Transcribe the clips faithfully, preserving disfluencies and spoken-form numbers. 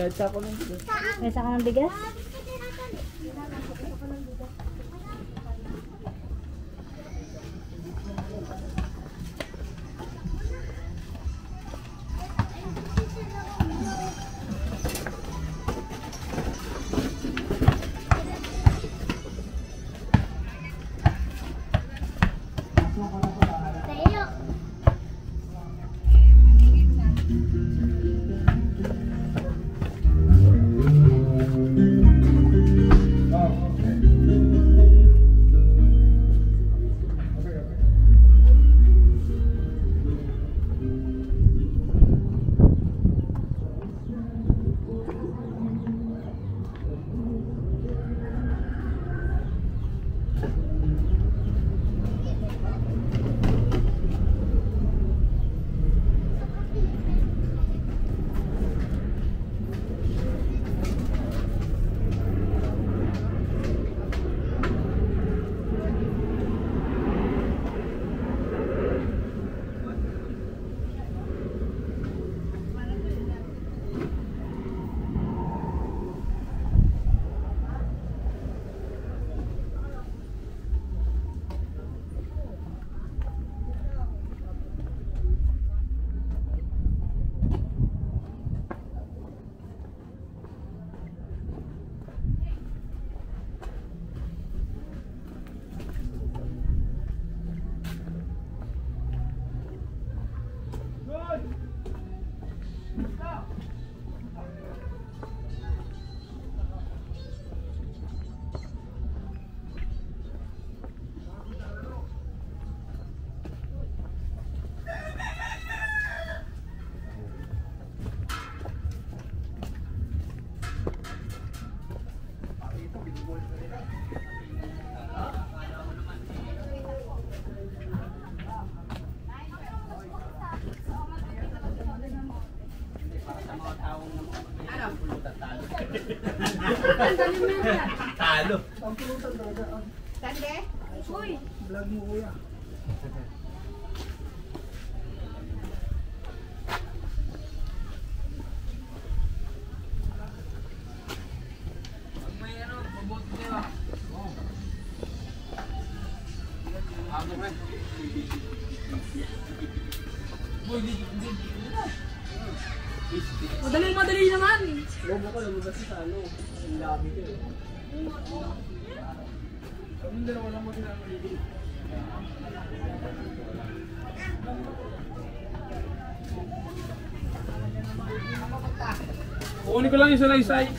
Kahit sa ako ng bigas. Kahit sa ako ng bigas? Talo. Ang pulutan talaga. Tande? Uy. Vlog mo kuya. Kukunin ko lang yung salaysay. Ito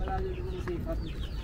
Sabi niya. Thank you.